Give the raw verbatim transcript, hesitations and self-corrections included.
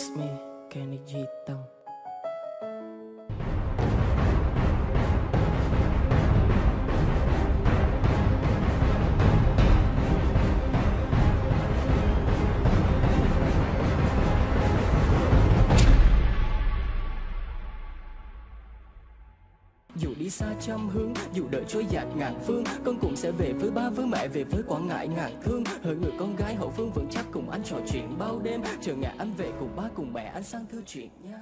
It's me, Kenny Jitang. Dù đi xa trăm hướng, dù đợi trôi dạt ngàn phương, con cũng sẽ về với ba với mẹ, về với Quảng Ngãi ngàn thương. Hỡi người con gái hậu phương vững chắc, cùng anh trò chuyện bao đêm, chờ ngày anh về cùng ba cùng mẹ anh sang thư chuyện nha.